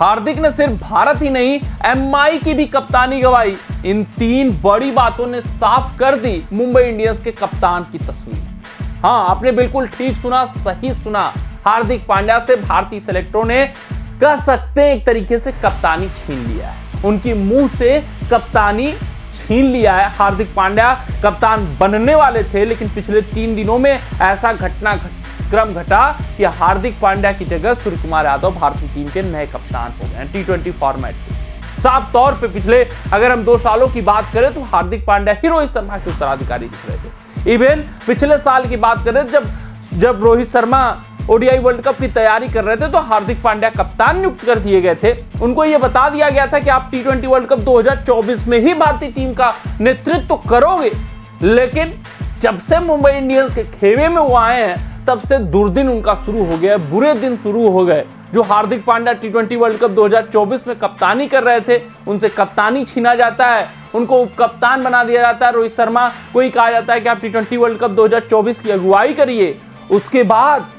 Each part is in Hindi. हार्दिक ने सिर्फ भारत ही नहीं एमआई की भी कप्तानी गंवाई। इन तीन बड़ी बातों ने साफ कर दी मुंबई इंडियंस के कप्तान की तस्वीर। हाँ, आपने बिल्कुल ठीक सुना, सही सुना। हार्दिक पांड्या से भारतीय सेलेक्टरों ने कह सकते हैं एक तरीके से कप्तानी छीन लिया है, उनकी मुंह से कप्तानी छीन लिया है। हार्दिक पांड्या कप्तान बनने वाले थे, लेकिन पिछले 3 दिनों में ऐसा घटनाक्रम घटा कि हार्दिक पांड्या की जगह सूर्य कुमार यादव भारतीय टीम के नए कप्तान हो गए T20 फॉर्मेट के। साफ तौर पे पिछले अगर हम 2 सालों की बात करें तो हार्दिक पांड्या ही रोहित शर्मा के उत्तराधिकारी दिख रहे थे। इवन पिछले साल की बात करें जब Rohit Sharma ODI world cup की तैयारी कर रहे थे तो हार्दिक पांड्या कप्तान नियुक्त कर दिए गए थे। उनको यह बता दिया गया था कि आप T20 वर्ल्ड कप 2024 में ही भारतीय टीम का नेतृत्व करोगे। लेकिन जब से मुंबई इंडियंस के खेमे में वो आए हैं तब से दुर्दिन उनका शुरू हो गया, बुरे दिन शुरू हो गए। जो Hardik Pandya T20 world cup 2024 में कप्तानी कर रहे थे उनसे कप्तानी छीना जाता है, उनको उपकप्तान बना दिया जाता है। रोहित शर्मा को ही कहा जाता है कि आप T20 वर्ल्ड कप 2024 की अगुवाई करिए। उसके बाद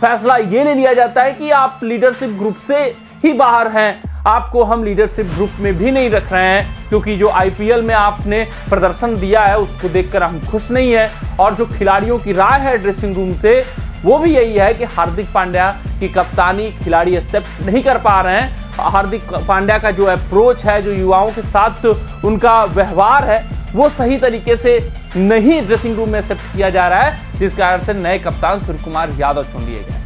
फैसला ये ले लिया जाता है कि आप लीडरशिप ग्रुप से ही बाहर हैं, आपको हम लीडरशिप ग्रुप में भी नहीं रख रहे हैं, क्योंकि जो आईपीएल में आपने प्रदर्शन दिया है उसको देखकर हम खुश नहीं है। और जो खिलाड़ियों की राय है ड्रेसिंग रूम से वो भी यही है कि हार्दिक पांड्या की कप्तानी खिलाड़ी एक्सेप्ट नहीं कर पा रहे हैं। हार्दिक पांड्या का जो अप्रोच है, जो युवाओं के साथ उनका व्यवहार है, वो सही तरीके से नहीं ड्रेसिंग रूम में एक्सेप्ट किया जा रहा है, जिस कारण से नए कप्तान सूर्य कुमार यादव चुन लिए गए।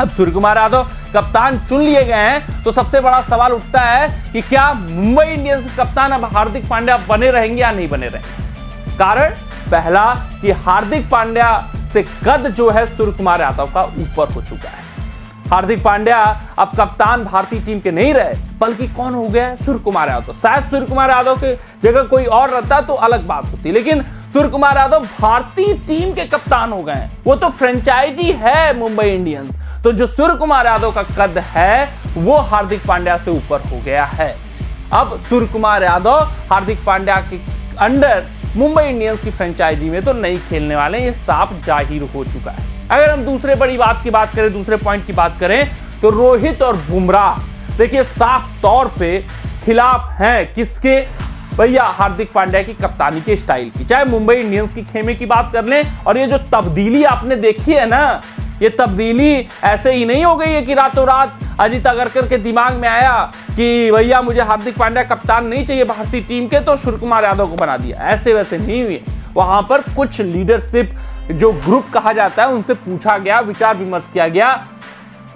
अब सूर्य कुमार यादव कप्तान चुन लिए गए हैं तो सबसे बड़ा सवाल उठता है कि क्या मुंबई इंडियंस कप्तान अब हार्दिक पांड्या बने रहेंगे या नहीं बने रहेंगे। कारण पहला कि हार्दिक पांड्या से कद जो है सूर्य कुमार यादव का ऊपर हो चुका है। हार्दिक पांड्या अब कप्तान भारतीय टीम के नहीं रहे, बल्कि कौन हो गया, सूर्य कुमार यादव। शायद सूर्य कुमार यादव के जगह कोई और रहता तो अलग बात होती, लेकिन सूर्य कुमार यादव भारतीय टीम के कप्तान हो गए हैं। वो तो फ्रेंचाइजी है मुंबई इंडियंस, तो जो सूर्य कुमार यादव का कद है वो हार्दिक पांड्या से ऊपर हो गया है। अब सूर्य कुमार यादव हार्दिक पांड्या के अंडर मुंबई इंडियंस की फ्रेंचाइजी में तो नहीं खेलने वाले, ये साफ जाहिर हो चुका है। अगर हम दूसरे बड़ी बात की बात करें, दूसरे पॉइंट की बात करें तो रोहित और बुमराह देखिए साफ तौर पे खिलाफ हैं किसके भैया, हार्दिक पांड्या की कप्तानी के स्टाइल की। चाहे मुंबई इंडियंस की खेमे की बात कर लें, और ये जो तब्दीली आपने देखी है ना, ये तब्दीली ऐसे ही नहीं हो गई है कि रातों रात अजीत अगरकर के दिमाग में आया कि भैया मुझे हार्दिक पांड्या कप्तान नहीं चाहिए भारतीय टीम के, तो सूर्य कुमार यादव को बना दिया। ऐसे वैसे नहीं हुए, वहां पर कुछ लीडरशिप जो ग्रुप कहा जाता है उनसे पूछा गया, विचार विमर्श किया गया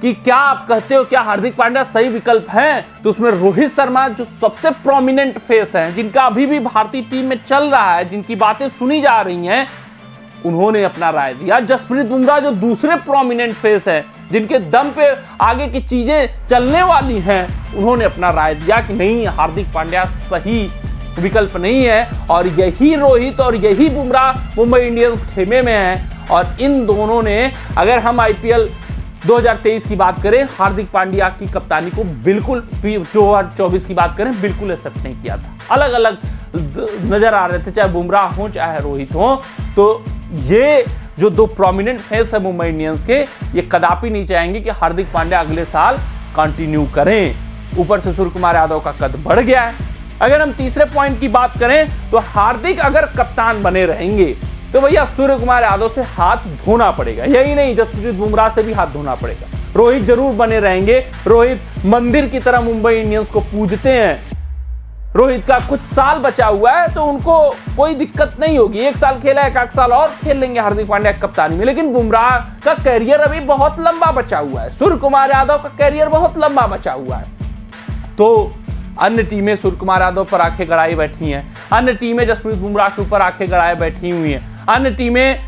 कि क्या आप कहते हो क्या हार्दिक पांड्या सही विकल्प हैं। तो उसमें रोहित शर्मा जो सबसे प्रोमिनेंट फेस हैं, जिनका अभी भी भारतीय टीम में चल रहा है, जिनकी बातें सुनी जा रही हैं, उन्होंने अपना राय दिया। जसप्रीत बुमराह जो दूसरे प्रोमिनेंट फेस हैं, जिनके दम पे आगे की चीजें चलने वाली हैं, उन्होंने अपना राय दिया कि नहीं हार्दिक पांड्या सही विकल्प नहीं है। और यही रोहित और यही बुमराह मुंबई इंडियंस खेमे में हैं, और इन दोनों ने अगर हम आईपीएल 2023 की बात करें हार्दिक पांड्या की कप्तानी को बिल्कुल 2024 की बात करें बिल्कुल एक्सेप्ट नहीं किया था। अलग अलग नजर आ रहे थे, चाहे बुमराह हो चाहे रोहित हो। तो ये जो दो प्रोमिनेंट फेस है मुंबई इंडियंस के, ये कदापि नहीं चाहेंगे कि हार्दिक पांड्या अगले साल कंटिन्यू करें। ऊपर से सूर्य कुमार यादव का कद बढ़ गया है। अगर हम तीसरे पॉइंट की बात करें तो हार्दिक अगर कप्तान बने रहेंगे तो भैया सूर्य कुमार यादव से हाथ धोना पड़ेगा। यही नहीं, जसप्रीत बुमराह से भी हाथ धोना पड़ेगा। रोहित जरूर बने रहेंगे, रोहित मंदिर की तरह मुंबई इंडियंस को पूजते हैं। रोहित का कुछ साल बचा हुआ है तो उनको कोई दिक्कत नहीं होगी, 1 साल खेला है, 1 साल और खेल लेंगे हार्दिक पांड्या कप्तानी में। लेकिन बुमराह का करियर अभी बहुत लंबा बचा हुआ है, सूर्य कुमार यादव का करियर बहुत लंबा बचा हुआ है। तो अन्य टीमें सूर्य कुमार यादव पर आंखें गड़ाई बैठी हैं, अन्य टीमें जसप्रीत बुमराह के ऊपर आंखें गड़ाए बैठी हुई हैं, अन्य टीमें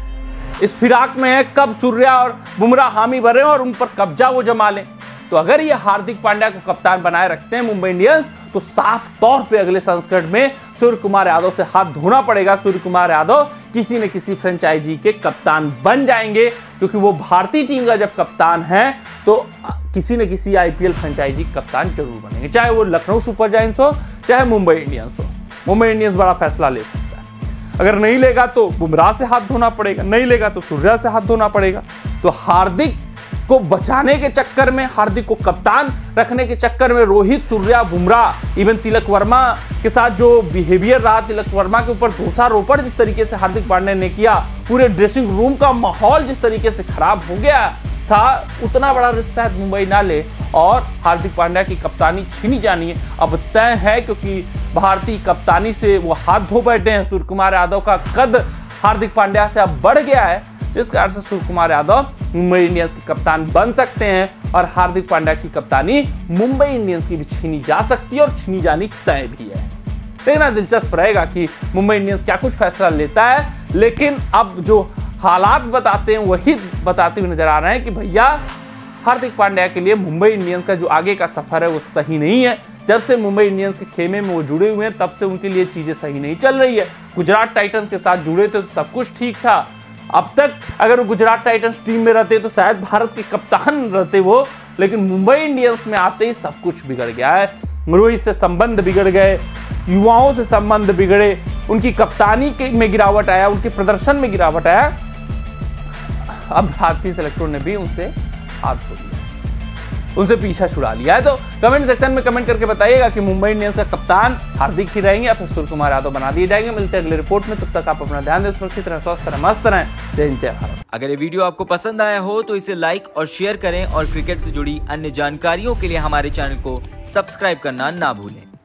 इस फिराक में है कब सूर्या और बुमराह हामी भरे और उन पर कब्जा वो जमा लें। तो अगर ये हार्दिक पांड्या को कप्तान बनाए रखते हैं मुंबई इंडियंस तो साफ तौर पे अगले संस्करण में सूर्य कुमार यादव से हाथ धोना पड़ेगा। सूर्य कुमार यादव किसी न किसी फ्रेंचाइजी के कप्तान बन जाएंगे, क्योंकि वो भारतीय टीम का जब कप्तान है तो किसी न किसी आईपीएल फ्रेंचाइजी कप्तान जरूर बनेंगे, चाहे वो लखनऊ सुपर जायंट्स हो चाहे मुंबई इंडियंस हो। मुंबई इंडियंस बड़ा फैसला ले सकता है। अगर नहीं लेगा तो बुमराह से हाथ धोना पड़ेगा, नहीं लेगा तो सूर्या से हाथ धोना पड़ेगा। तो हार्दिक को बचाने के चक्कर में, हार्दिक को कप्तान रखने के चक्कर में रोहित, सूर्या, बुमराह, इवन तिलक वर्मा के साथ जो बिहेवियर रहा, तिलक वर्मा के ऊपर दोषारोपण जिस तरीके से हार्दिक पांड्या ने किया, पूरे ड्रेसिंग रूम का माहौल जिस तरीके से खराब हो गया था, उतना बड़ा रिस्क शायद मुंबई ना ले और हार्दिक पांड्या की कप्तानी छीनी जानी अब तय है, क्योंकि भारतीय कप्तानी से वो हाथ धो बैठे हैं। सूर्य कुमार यादव का कद हार्दिक पांड्या से अब बढ़ गया है, जिस कारण से सूर्य कुमार यादव मुंबई इंडियंस के कप्तान बन सकते हैं और हार्दिक पांड्या की कप्तानी मुंबई इंडियंस की भी छीनी जा सकती है और छीनी जानी तय भी है। देखना दिलचस्प रहेगा कि मुंबई इंडियंस क्या कुछ फैसला लेता है, लेकिन अब जो हालात बताते हैं वही बताते हुए नजर आ रहे हैं कि भैया हार्दिक पांड्या के लिए मुंबई इंडियंस का जो आगे का सफर है वो सही नहीं है। जब से मुंबई इंडियंस के खेमे में वो जुड़े हुए हैं तब से उनके लिए चीजें सही नहीं चल रही है। गुजरात टाइटन्स के साथ जुड़े थे तो सब कुछ ठीक था, अब तक अगर वो गुजरात टाइटन्स टीम में रहते तो शायद भारत के कप्तान रहते वो, लेकिन मुंबई इंडियंस में आते ही सब कुछ बिगड़ गया है। रोहित से संबंध बिगड़ गए, युवाओं से संबंध बिगड़े, उनकी कप्तानी में गिरावट आया, उनके प्रदर्शन में गिरावट आया। अब भारतीय सेलेक्टरों ने भी उनसे हाथ धो लिया, उनसे पीछा छुड़ा लिया है। तो कमेंट सेक्शन में कमेंट करके बताइएगा कि मुंबई इंडियंस का कप्तान हार्दिक ही रहेंगे या फिर सूर्य कुमार यादव बना दिए जाएंगे। मिलते हैं अगले रिपोर्ट में, तब तक आप अपना ध्यान दें, सुरक्षित रहें, स्वस्थ रहें, मस्त रहें। जय हिंद, जय भारत। अगर ये वीडियो आपको पसंद आया हो तो इसे लाइक और शेयर करें और क्रिकेट से जुड़ी अन्य जानकारियों के लिए हमारे चैनल को सब्सक्राइब करना ना भूलें।